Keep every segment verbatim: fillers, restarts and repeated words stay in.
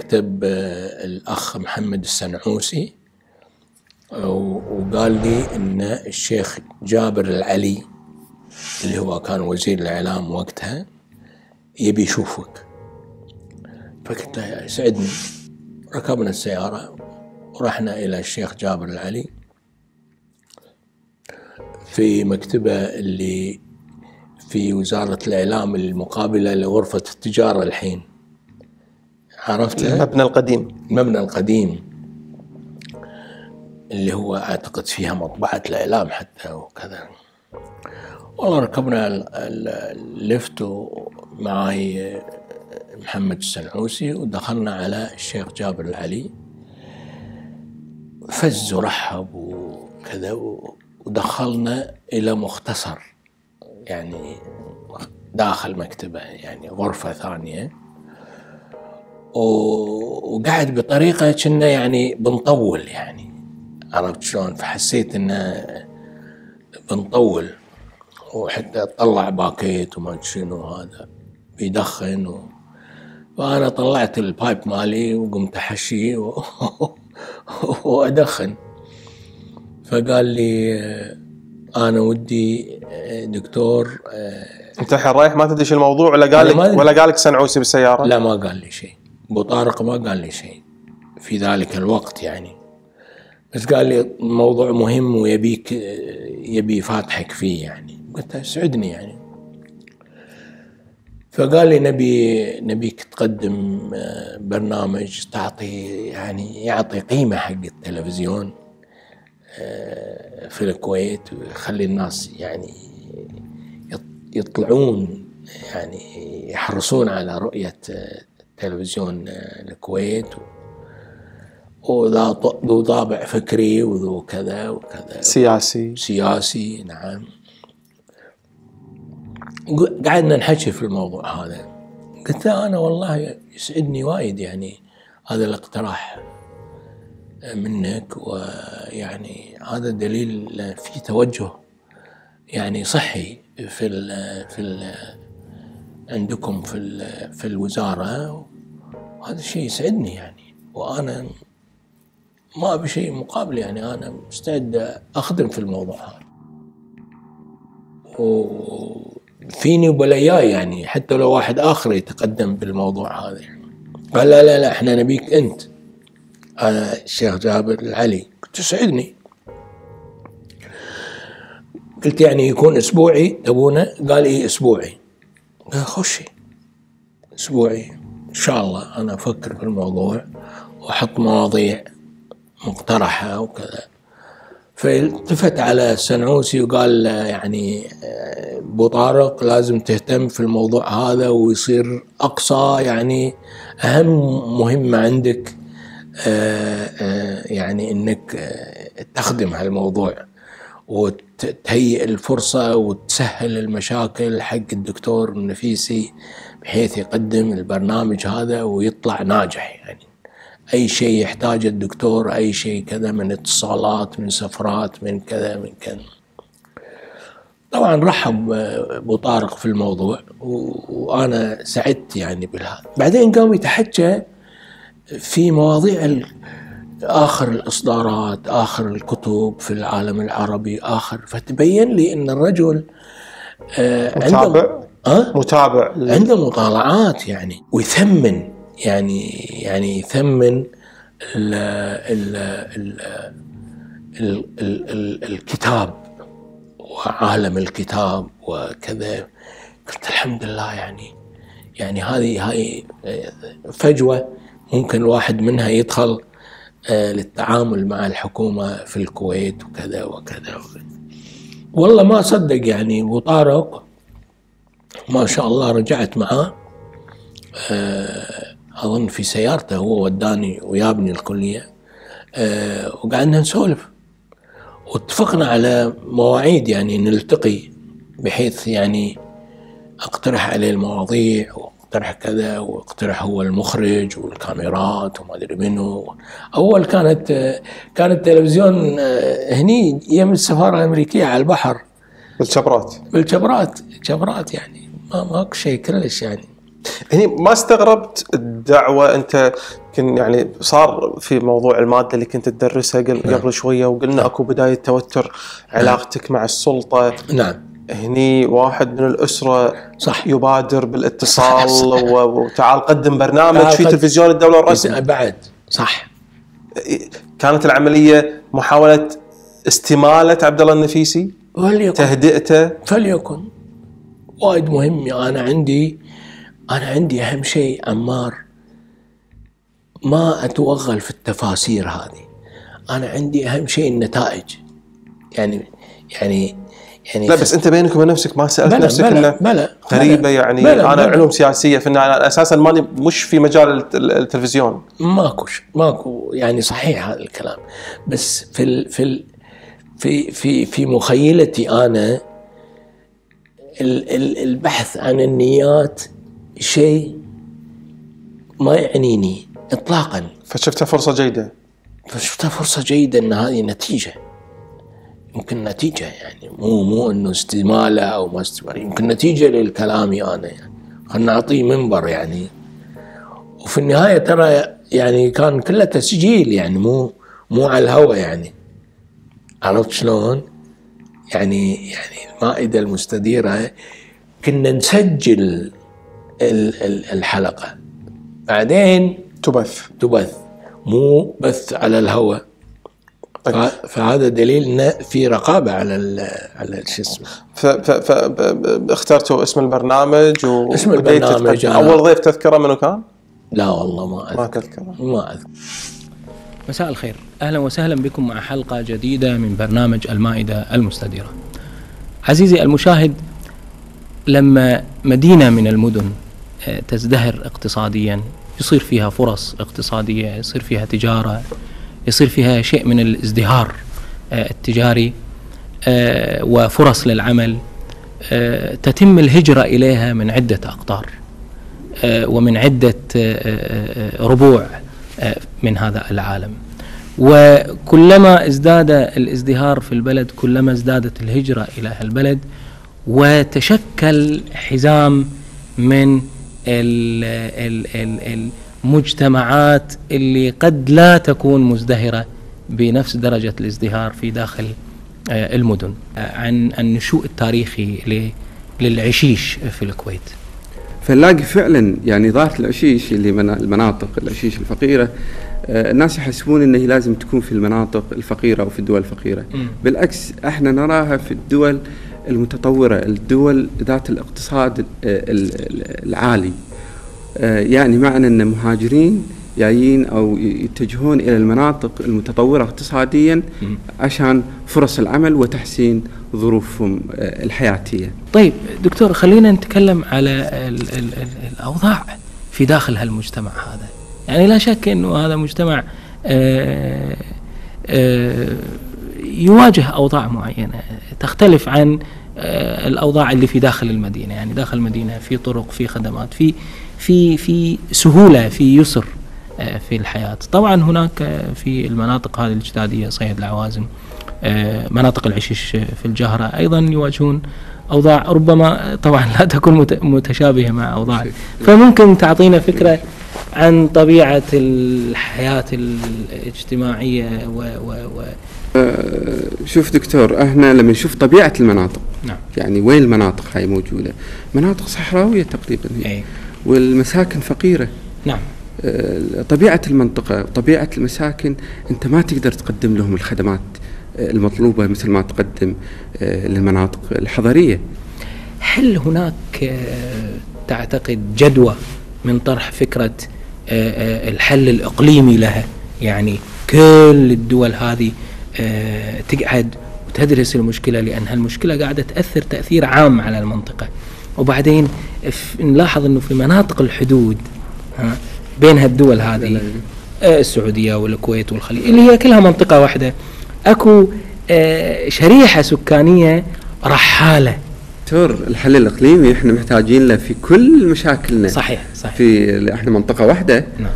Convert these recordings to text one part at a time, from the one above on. كتب الأخ محمد السنعوسي وقال لي إن الشيخ جابر العلي اللي هو كان وزير الإعلام وقتها يبي يشوفك، فقلت له يسعدني. ركبنا السيارة ورحنا إلى الشيخ جابر العلي في مكتبه اللي في وزارة الإعلام المقابلة لغرفة التجارة الحين، عرفتها؟ المبنى القديم المبنى القديم اللي هو أعتقد فيها مطبعة الإعلام حتى وكذا. والله ركبنا اللفت ومعي محمد السنعوسي ودخلنا على الشيخ جابر العلي، فز ورحب وكذا، ودخلنا إلى مختصر يعني داخل مكتبه، يعني غرفة ثانية، وقعد بطريقة كنا يعني بنطول، يعني عرفت شلون؟ فحسيت إنه بنطول، وحتى طلع باكيت وما شنو هذا بيدخن و... فأنا طلعت البايب مالي وقمت أحشيه و... وأدخن. فقال لي أنا ودي دكتور. أنت الحين رايح ما تدري شو الموضوع ولا قال لك ولا قال لك سنعوسي بالسيارة؟ لا، ما قال لي شيء، أبو طارق ما قال لي شيء في ذلك الوقت يعني، بس قال لي الموضوع مهم ويبيك يبي فاتحك فيه يعني. قلت له سعدني يعني. فقال لي نبي نبيك تقدم برنامج تعطي يعني يعطي قيمة حق التلفزيون في الكويت، ويخلي الناس يعني يطلعون يعني يحرصون على رؤية تلفزيون الكويت، وذو طابع فكري وذو كذا وكذا، سياسي سياسي نعم. قعدنا نحكي في الموضوع هذا. قلت له أنا والله يسعدني وايد يعني هذا الاقتراح منك، ويعني هذا دليل في توجه يعني صحي في ال في ال عندكم في ال في الوزارة، وهذا الشيء يسعدني يعني، وأنا ما أبي شيء مقابل يعني، أنا مستعد أخدم في الموضوع هذا وفيني وبلا إياي يعني، حتى لو واحد آخر يتقدم بالموضوع هذا يعني. قال لا لا لا إحنا نبيك أنت. أنا الشيخ جابر العلي. قلت يسعدني. قلت يعني يكون أسبوعي تبونه؟ قال إيه أسبوعي. قال خشي أسبوعي إن شاء الله، أنا أفكر في الموضوع وأحط مواضيع مقترحة وكذا. فالتفت على السنعوسي وقال يعني أبو طارق لازم تهتم في الموضوع هذا ويصير أقصى يعني أهم مهمة عندك آآ آآ يعني انك تخدم هالموضوع وتهيئ الفرصه وتسهل المشاكل حق الدكتور النفيسي بحيث يقدم البرنامج هذا ويطلع ناجح يعني. اي شيء يحتاجه الدكتور، اي شيء كذا، من اتصالات، من سفرات، من كذا من كذا. طبعا رحب ابو طارق في الموضوع، وانا سعدت يعني بالهذا. بعدين قام يتحكى في مواضيع آخر الإصدارات، آخر الكتب في العالم العربي، آخر. فتبين لي أن الرجل متابع متابع عنده مطالعات يعني، ويثمن يعني يعني يثمن ال ال ال ال ال الكتاب وعالم الكتاب وكذا. قلت الحمد لله يعني يعني هذه هاي فجوة ممكن الواحد منها يدخل للتعامل مع الحكومة في الكويت وكذا وكذا. والله ما صدق يعني أبو طارق ما شاء الله. رجعت معاه أظن في سيارته، هو وداني ويابني الكلية، وقعدنا نسولف واتفقنا على مواعيد يعني نلتقي، بحيث يعني أقترح عليه المواضيع اقترح كذا، واقترح هو المخرج والكاميرات وما ادري منه. اول كانت كان التلفزيون هني يم السفاره الامريكيه على البحر بالشبرات بالشبرات شبرات يعني، ما ماكو شيء كلش يعني. هني ما استغربت الدعوه انت يمكن يعني صار في موضوع المادة اللي كنت تدرسها قبل شوية، وقلنا أكو بداية توتر علاقتك مع السلطة. نعم. هني واحد من الأسرة صح يبادر بالاتصال صح. وتعال قدم برنامج في تلفزيون الدولة الرسمي بعد. صح. كانت العملية محاولة استمالة عبد الله النفيسي، تهدئته. فليكن وايد مهم. أنا عندي أنا عندي أهم شيء عمار، ما أتوغل في التفاسير هذه. أنا عندي أهم شيء النتائج. يعني يعني يعني لا بس انت بينك وبين نفسك ما سالت نفسك انه غريبه يعني بلا. انا علوم سياسيه، فان انا اساسا ماني مش في مجال التلفزيون. ماكوش ماكو يعني صحيح هذا الكلام، بس في ال في ال في في في مخيلتي انا البحث عن النيات شيء ما يعنيني اطلاقا. فشفتها فرصه جيده فشفتها فرصه جيده ان هذه نتيجه، يمكن نتيجة يعني مو مو انه استمالة او ما استمالة، يمكن نتيجة لكلامي انا يعني. خلنا نعطيه منبر يعني. وفي النهاية ترى يعني كان كله تسجيل يعني، مو مو على الهوى يعني. عرفت شلون؟ يعني يعني المائدة المستديرة كنا نسجل الحلقة بعدين تبث تبث مو بث على الهوى. فهذا دليل ان في رقابه على ال على شو اسمه. فاخترتوا اسم البرنامج و اسم البرنامج. اول ضيف تذكره منو كان؟ لا والله ما اذكر ما تذكره ما اذكر. مساء الخير، اهلا وسهلا بكم مع حلقه جديده من برنامج المائده المستديره. عزيزي المشاهد، لما مدينه من المدن تزدهر اقتصاديا يصير فيها فرص اقتصاديه، يصير فيها تجاره، يصير فيها شيء من الازدهار التجاري وفرص للعمل، تتم الهجرة إليها من عدة أقطار ومن عدة ربوع من هذا العالم. وكلما ازداد الازدهار في البلد كلما ازدادت الهجرة إلى البلد، وتشكل حزام من ال ال ال ال مجتمعات اللي قد لا تكون مزدهرة بنفس درجة الازدهار في داخل المدن. عن النشوء التاريخي للعشيش في الكويت، فنلاقي فعلا يعني ظاهرة العشيش اللي من المناطق العشيش الفقيرة. الناس يحسبون انه لازم تكون في المناطق الفقيرة وفي الدول الفقيرة. م. بالعكس احنا نراها في الدول المتطورة، الدول ذات الاقتصاد العالي. يعني معنى أن مهاجرين جايين أو يتجهون إلى المناطق المتطورة اقتصاديا عشان فرص العمل وتحسين ظروفهم الحياتية. طيب دكتور، خلينا نتكلم على ال ال ال الأوضاع في داخل هالمجتمع هذا. يعني لا شك أنه هذا مجتمع آآ آآ يواجه أوضاع معينة تختلف عن الأوضاع اللي في داخل المدينة. يعني داخل المدينة في طرق، في خدمات، في في في سهولة، في يسر في الحياة. طبعا هناك في المناطق هذه الاجتادية، صيد العوازم، مناطق العشيش في الجهرة، أيضا يواجهون أوضاع ربما طبعا لا تكون متشابهة مع أوضاع. فممكن تعطينا فكرة عن طبيعة الحياة الاجتماعية و, و, و شوف دكتور، احنا لما نشوف طبيعة المناطق. نعم. يعني وين المناطق هاي موجودة؟ مناطق صحراوية تقريبا هي. والمساكن فقيرة. نعم. طبيعة المنطقة وطبيعة المساكن أنت ما تقدر تقدم لهم الخدمات المطلوبة مثل ما تقدم للمناطق الحضرية. هل هناك تعتقد جدوى من طرح فكرة الحل الإقليمي لها؟ يعني كل الدول هذه تقعد وتدرس المشكلة، لأن هالمشكلة قاعدة تأثر تأثير عام على المنطقة. وبعدين نلاحظ انه في مناطق الحدود بين هالدول هذه، السعوديه والكويت والخليج اللي هي كلها منطقه واحده، اكو شريحه سكانيه رحاله. دكتور الحل الاقليمي احنا محتاجين له في كل مشاكلنا. صحيح صحيح. في احنا منطقه واحده. نعم.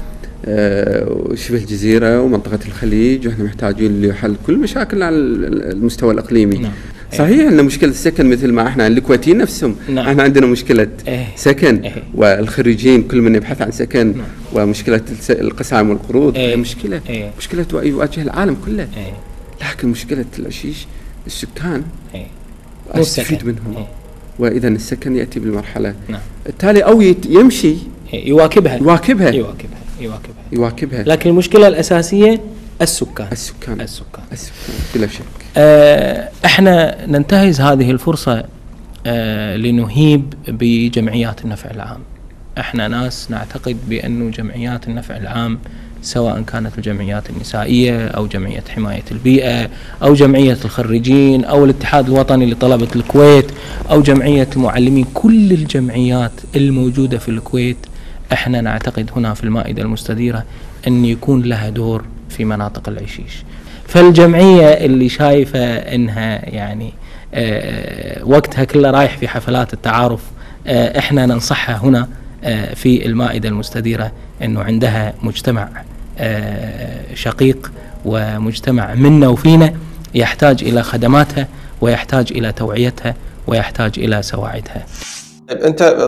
وشبه الجزيره ومنطقه الخليج، واحنا محتاجين لحل كل مشاكلنا على المستوى الاقليمي. نعم. صحيح ان مشكله السكن مثل ما احنا الكويتيين نفسهم نعم. احنا عندنا مشكله إيه. سكن إيه. والخريجين كل من يبحث عن سكن نعم. ومشكله القسائم والقروض إيه. مشكله إيه. مشكله يواجه العالم كله إيه. لكن مشكله العشيش السكان إيه. واستفيد منهم إيه. واذا السكن ياتي بالمرحله نعم. التالي او يمشي إيه. يواكبها. يواكبها يواكبها يواكبها يواكبها لكن المشكله الاساسيه السكان السكان السكان السكان بلا شك. آه احنا ننتهز هذه الفرصه آه لنهيب بجمعيات النفع العام. احنا ناس نعتقد بانه جمعيات النفع العام سواء كانت الجمعيات النسائيه او جمعيه حمايه البيئه او جمعيه الخريجين او الاتحاد الوطني لطلبه الكويت او جمعيه المعلمين، كل الجمعيات الموجوده في الكويت احنا نعتقد هنا في المائده المستديره ان يكون لها دور في مناطق العشيش. فالجمعيه اللي شايفه انها يعني وقتها كله رايح في حفلات التعارف احنا ننصحها هنا في المائده المستديره انه عندها مجتمع شقيق ومجتمع منا وفينا يحتاج الى خدماتها ويحتاج الى توعيتها ويحتاج الى سواعدها. انت